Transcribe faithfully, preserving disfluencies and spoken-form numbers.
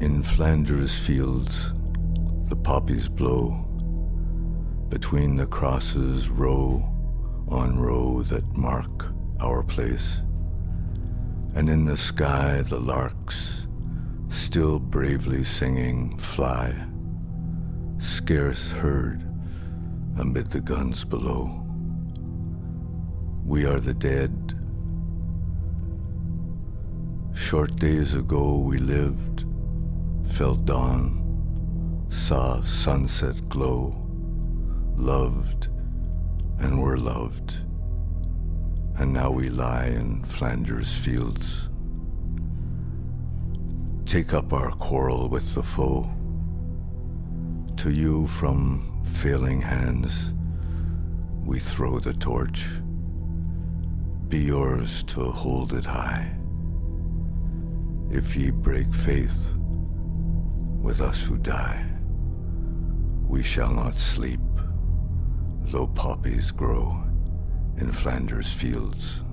In Flanders fields, the poppies blow, between the crosses row on row that mark our place. And in the sky the larks, still bravely singing, fly, scarce heard amid the guns below. We are the dead. Short days ago we lived, felt dawn, saw sunset glow, loved and were loved, and now we lie in Flanders fields. Take up our quarrel with the foe. To you from failing hands we throw the torch. Be yours to hold it high. If ye break faith with us who die, we shall not sleep, though poppies grow in Flanders fields.